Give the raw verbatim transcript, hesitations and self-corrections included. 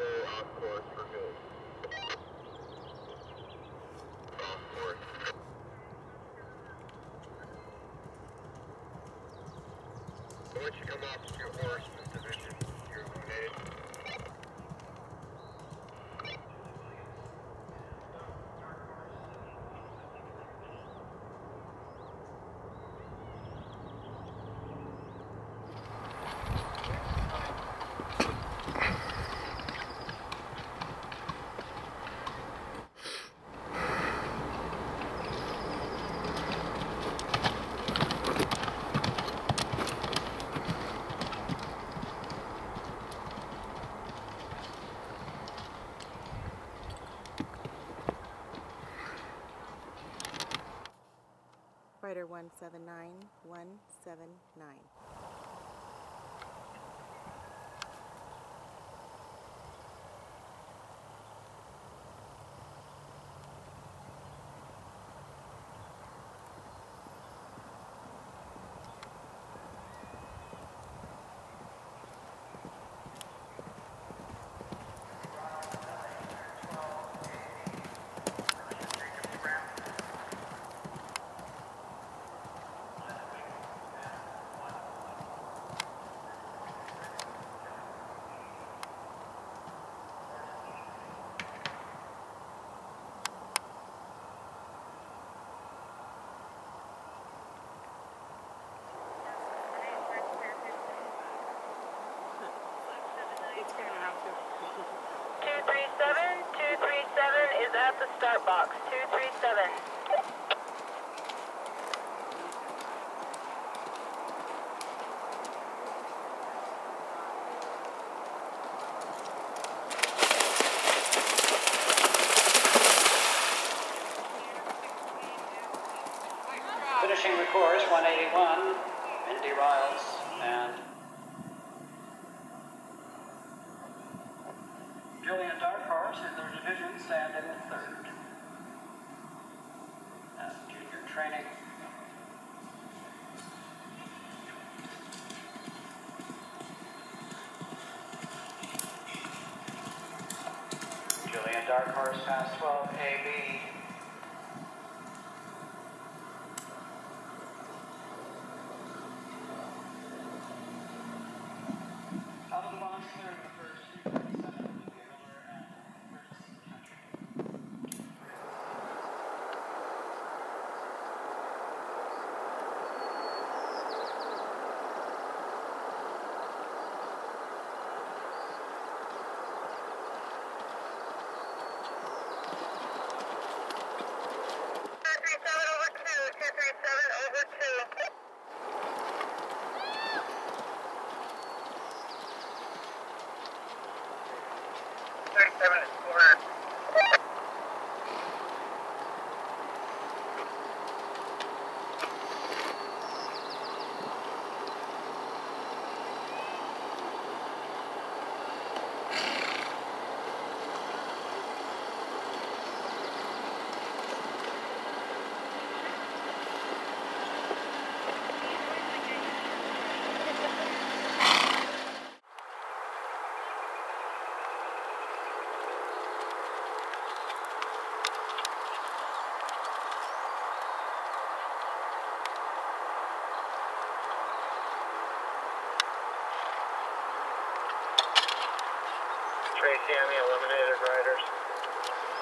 very off course for good. Off course. So once you come off to your horse with division, you're eliminated. Rider one seven nine, one seven nine. two three seven, two three seven is at the start box. two three seven. Finishing the course, one eighty-one, Mindy Riles and Julie Dark Horse in their division stand in third. That's junior training. Julie Dark Horse pass twelve A B. Out of the box third in the first. thirty-seven is corner. Tracy on the eliminated riders.